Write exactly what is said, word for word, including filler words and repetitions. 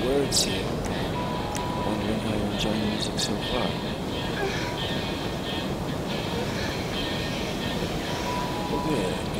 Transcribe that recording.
the words here. I'm wondering how you enjoy music so far. Oh yeah.